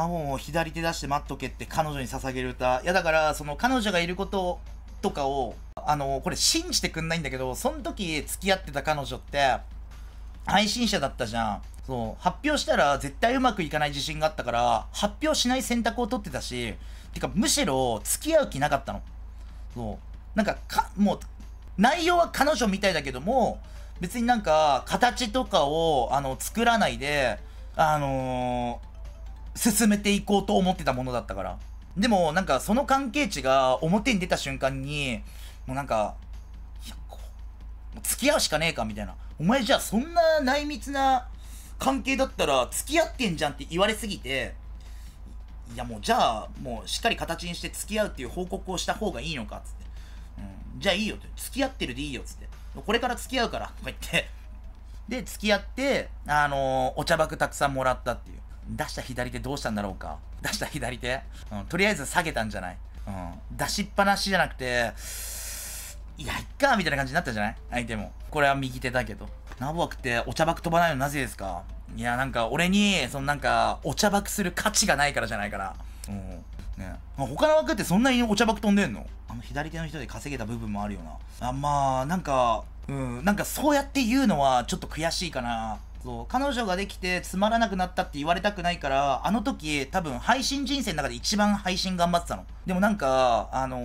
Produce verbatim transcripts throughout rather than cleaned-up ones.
アホンを左手出して待っとけって彼女に捧げる歌。いやだからその彼女がいることとかをあのこれ信じてくんないんだけど、その時付き合ってた彼女って配信者だったじゃん。そう発表したら絶対うまくいかない自信があったから発表しない選択を取ってたし、てかむしろ付き合う気なかったの。そうなんかかもう内容は彼女みたいだけども別になんか形とかをあの作らないであのー進めていこうと思ってたものだったから。でもなんかその関係値が表に出た瞬間にもうなんかいやこう付き合うしかねえかみたいな、お前じゃあそんな内密な関係だったら付き合ってんじゃんって言われすぎて、いやもうじゃあもうしっかり形にして付き合うっていう報告をした方がいいのかっつって、うん、じゃあいいよって付き合ってるでいいよっつって、これから付き合うからとか言ってで付き合ってあのー、お茶爆たくさんもらったっていう。出した左手どうしたんだろうか。出した左手、うん、とりあえず下げたんじゃない、うん、出しっぱなしじゃなくていやいっかみたいな感じになったじゃない相手も。これは右手だけど、ナボワクってお茶爆飛ばないのなぜですか。いやなんか俺にそのなんかお茶爆する価値がないからじゃないかな、うんね、他の枠ってそんなにお茶爆飛んでんの。あの左手の人で稼げた部分もあるよな。あまあなんかうんなんかそうやって言うのはちょっと悔しいかな。そう彼女ができてつまらなくなったって言われたくないから、あの時多分配信人生の中で一番配信頑張ってたの。でもなんかあの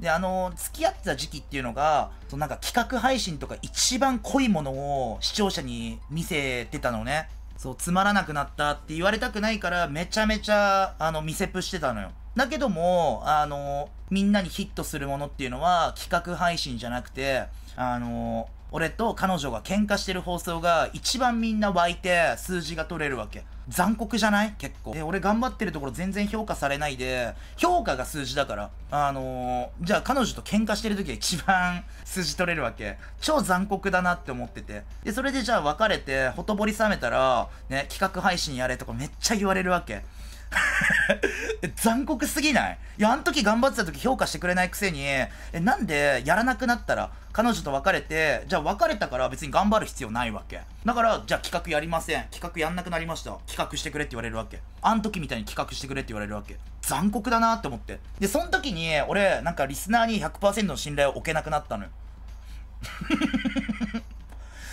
ー、であのー、付き合ってた時期っていうのがそのなんか企画配信とか一番濃いものを視聴者に見せてたのね。そうつまらなくなったって言われたくないからめちゃめちゃあの見せプしてたのよ。だけどもあのー、みんなにヒットするものっていうのは企画配信じゃなくてあのー俺と彼女が喧嘩してる放送が一番みんな湧いて数字が取れるわけ。残酷じゃない結構。で俺頑張ってるところ全然評価されないで、評価が数字だからあのー、じゃあ彼女と喧嘩してる時が一番数字取れるわけ。超残酷だなって思ってて、でそれでじゃあ別れてほとぼり冷めたらね企画配信やれとかめっちゃ言われるわけ残酷すぎない？いやあの時頑張ってた時評価してくれないくせにえなんでやらなくなったら彼女と別れて、じゃあ別れたから別に頑張る必要ないわけだから、じゃあ企画やりません、企画やんなくなりました、企画してくれって言われるわけ。あの時みたいに企画してくれって言われるわけ。残酷だなって思って、でその時に俺なんかリスナーに ひゃくパーセント の信頼を置けなくなったのよ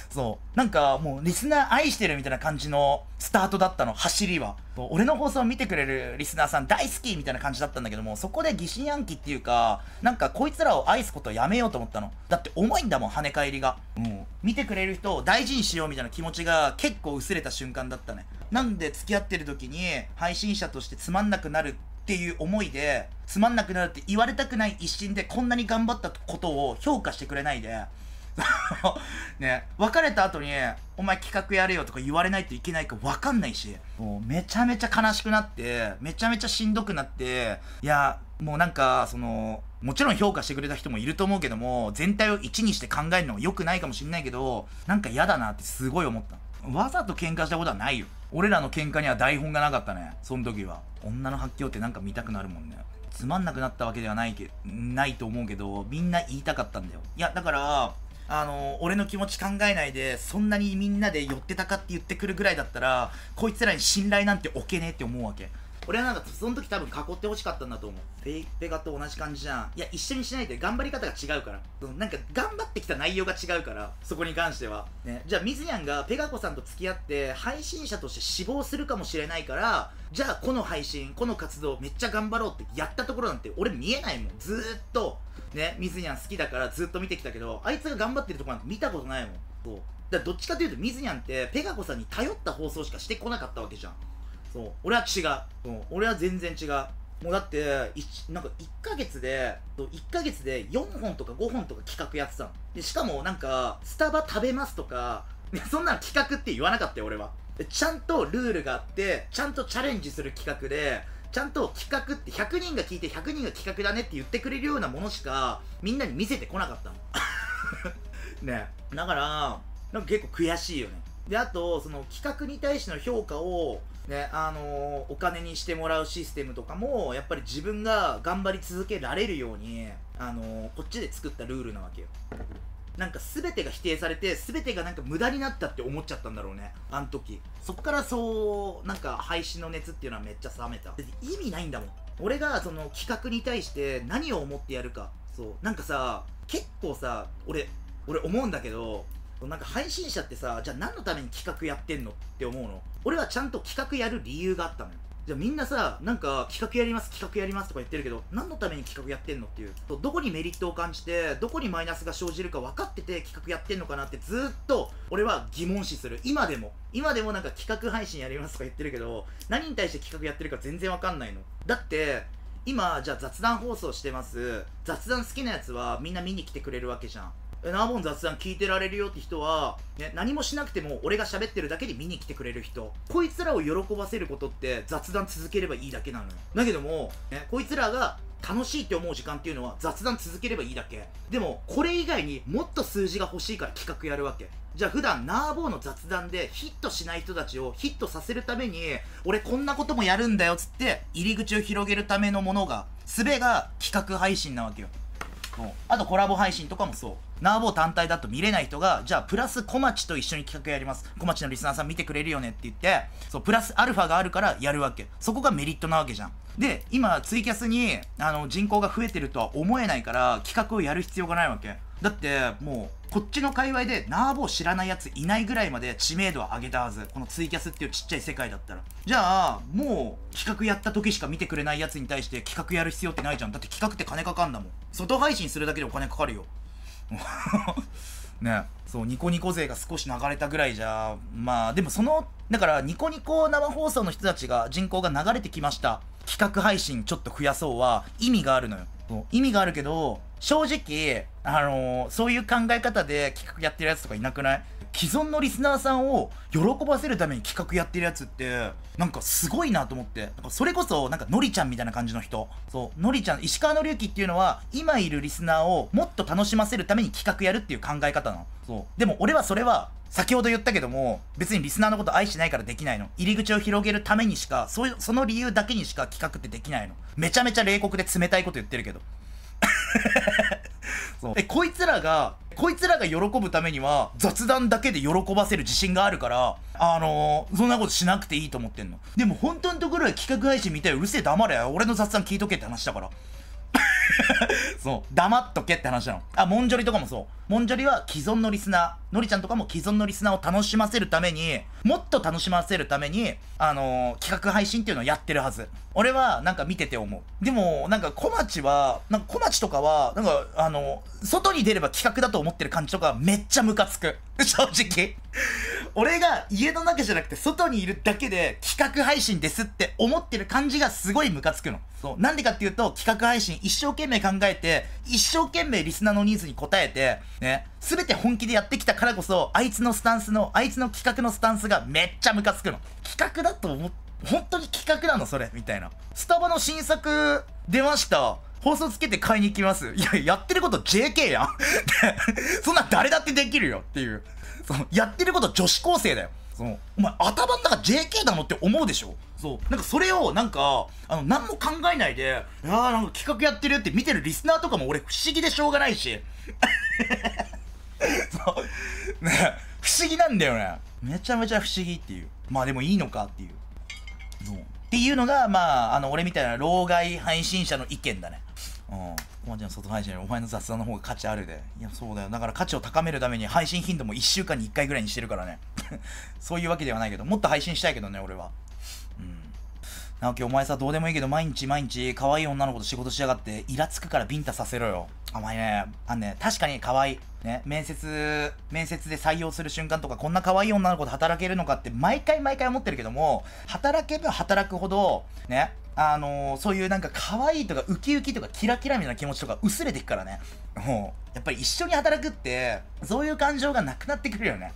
そうなんかもうリスナー愛してるみたいな感じのスタートだったの走りは。俺の放送を見てくれるリスナーさん大好きみたいな感じだったんだけども、そこで疑心暗鬼っていうかなんかこいつらを愛すことをやめようと思ったの。だって重いんだもん跳ね返りが、うん、見てくれる人を大事にしようみたいな気持ちが結構薄れた瞬間だったね。なんで付き合ってる時に配信者としてつまんなくなるっていう思いで、つまんなくなるって言われたくない一心でこんなに頑張ったことを評価してくれないでね、別れた後に「お前企画やれよ」とか言われないといけないか分かんないし、もうめちゃめちゃ悲しくなってめちゃめちゃしんどくなって、いやもうなんかそのもちろん評価してくれた人もいると思うけども全体を一にして考えるのは良くないかもしんないけど、なんか嫌だなってすごい思った。わざと喧嘩したことはないよ。俺らの喧嘩には台本がなかったねその時は。女の発狂ってなんか見たくなるもんね。つまんなくなったわけではないけないと思うけどみんな言いたかったんだよ。いやだからあの俺の気持ち考えないでそんなにみんなで寄ってたかって言ってくるぐらいだったらこいつらに信頼なんて置けねえって思うわけ。俺はなんかその時多分囲ってほしかったんだと思う。ペイペガと同じ感じじゃん。いや一緒にしないで頑張り方が違うから、なんか頑張ってきた内容が違うからそこに関しては、ね、じゃあみずやんがペガ子さんと付き合って配信者として死亡するかもしれないから、じゃあこの配信この活動めっちゃ頑張ろうってやったところなんて俺見えないもん。ずーっとねみずやん好きだからずっと見てきたけどあいつが頑張ってるとこなんて見たことないもん。そうだからどっちかというとみずやんってペガ子さんに頼った放送しかしてこなかったわけじゃん。そう俺は違う、うん、俺は全然違う。もうだってなんかいっかげつでいっかげつでよんほんとかごほんとか企画やってたので、しかもなんかスタバ食べますとかそんなの企画って言わなかったよ俺は。ちゃんとルールがあってちゃんとチャレンジする企画でちゃんと企画ってひゃくにんが聞いてひゃくにんが企画だねって言ってくれるようなものしかみんなに見せてこなかったのねえだからなんか結構悔しいよね。であとその企画に対しての評価をね、あのー、お金にしてもらうシステムとかもやっぱり自分が頑張り続けられるように、あのー、こっちで作ったルールなわけよ。なんか全てが否定されて、全てがなんか無駄になったって思っちゃったんだろうね、あの時。そっからそう、なんか配信の熱っていうのはめっちゃ冷めた。意味ないんだもん。俺がその企画に対して何を思ってやるか。そう。なんかさ、結構さ、俺、俺思うんだけど、なんか配信者ってさ、じゃあ何のために企画やってんのって思うの。俺はちゃんと企画やる理由があったのよ。じゃあみんなさ、なんか企画やります、企画やりますとか言ってるけど、何のために企画やってんのっていう。どこにメリットを感じて、どこにマイナスが生じるか分かってて企画やってんのかなってずっと俺は疑問視する。今でも。今でもなんか企画配信やりますとか言ってるけど、何に対して企画やってるか全然分かんないの。だって、今、じゃあ雑談放送してます。雑談好きなやつはみんな見に来てくれるわけじゃん。ナーボン雑談聞いてられるよって人は、ね、何もしなくても俺が喋ってるだけで見に来てくれる人。こいつらを喜ばせることって雑談続ければいいだけなのよ。だけども、ね、こいつらが楽しいって思う時間っていうのは雑談続ければいいだけ。でも、これ以外にもっと数字が欲しいから企画やるわけ。じゃあ普段ナーボーの雑談でヒットしない人たちをヒットさせるために、俺こんなこともやるんだよっつって入り口を広げるためのものが、すべが企画配信なわけよ。あとコラボ配信とかもそう。ナーボー単体だと見れない人が、じゃあプラス小町と一緒に企画やります。小町のリスナーさん見てくれるよねって言って、そう、プラスアルファがあるからやるわけ。そこがメリットなわけじゃん。で、今ツイキャスに、あの、人口が増えてるとは思えないから、企画をやる必要がないわけ。だって、もう、こっちの界隈でナーボー知らないやついないぐらいまで知名度は上げたはず。このツイキャスっていうちっちゃい世界だったら。じゃあ、もう、企画やった時しか見てくれないやつに対して企画やる必要ってないじゃん。だって企画って金かかんだもん。外配信するだけでお金かかるよ。ね、そう、ニコニコ勢が少し流れたぐらいじゃ、まあ、でもその、だから、ニコニコ生放送の人たちが、人口が流れてきました。企画配信ちょっと増やそうは、意味があるのよ。そう、意味があるけど、正直、あのー、そういう考え方で企画やってるやつとかいなくない？既存のリスナーさんを喜ばせるために企画やってるやつって、なんかすごいなと思って。それこそ、なんかのりちゃんみたいな感じの人。そう、のりちゃん、石川のりゆきっていうのは、今いるリスナーをもっと楽しませるために企画やるっていう考え方なの。そう。でも俺はそれは、先ほど言ったけども、別にリスナーのこと愛してないからできないの。入り口を広げるためにしか、そういう、その理由だけにしか企画ってできないの。めちゃめちゃ冷酷で冷たいこと言ってるけど。そう、え、こいつらが、こいつらが喜ぶためには雑談だけで喜ばせる自信があるから、あのー、そんなことしなくていいと思ってんの。でも本当のところは企画配信見たい、うるせえ黙れよ、俺の雑談聞いとけって話だから。そう、黙っとけって話なの。あ、モンジョリとかもそう。モンジョリは既存のリスナー、のりちゃんとかも既存のリスナーを楽しませるために、もっと楽しませるために、あのー、企画配信っていうのをやってるはず。俺はなんか見てて思う。でも、なんか小町は、なんか小町とかは、なんかあのー、外に出れば企画だと思ってる感じとかめっちゃムカつく。正直。俺が家の中じゃなくて外にいるだけで企画配信ですって思ってる感じがすごいムカつくの。そう。なんでかっていうと、企画配信一生懸命考えて、一生懸命リスナーのニーズに応えて、ね、すべて本気でやってきたからこそ、あいつのスタンスの、あいつの企画のスタンスがめっちゃムカつくの。企画だと思っ、本当に企画なのそれみたいな。スタバの新作出ました。放送つけて買いに行きます。いや、やってること ジェーケー やん。そんな誰だってできるよっていう。そのやってること女子高生だよ。そのお前頭の中 ジェーケー だのって思うでしょ。そう。なんかそれをなんか、あの、何も考えないで、いやーなんか企画やってるって見てるリスナーとかも俺不思議でしょうがないし。そう。ね、不思議なんだよね。めちゃめちゃ不思議っていう。まあでもいいのかっていう。そう。っていうのが、まあ、あの、俺みたいな老害配信者の意見だね。うん。小町の外配信よりお前の雑談の方が価値あるで。いや、そうだよ。だから価値を高めるために配信頻度もいっしゅうかんにいっかいぐらいにしてるからね。そういうわけではないけど、もっと配信したいけどね、俺は。うん。直樹、お前さ、どうでもいいけど、毎日毎日、可愛い女の子と仕事しやがって、イラつくからビンタさせろよ。お前ね、あのね、確かに可愛い。ね、面接、面接で採用する瞬間とか、こんな可愛い女の子と働けるのかって、毎回毎回思ってるけども、働けば働くほど、ね、あのー、そういうなんか可愛いとかウキウキとかキラキラみたいな気持ちとか薄れてくからね。もう、やっぱり一緒に働くって、そういう感情がなくなってくるよね。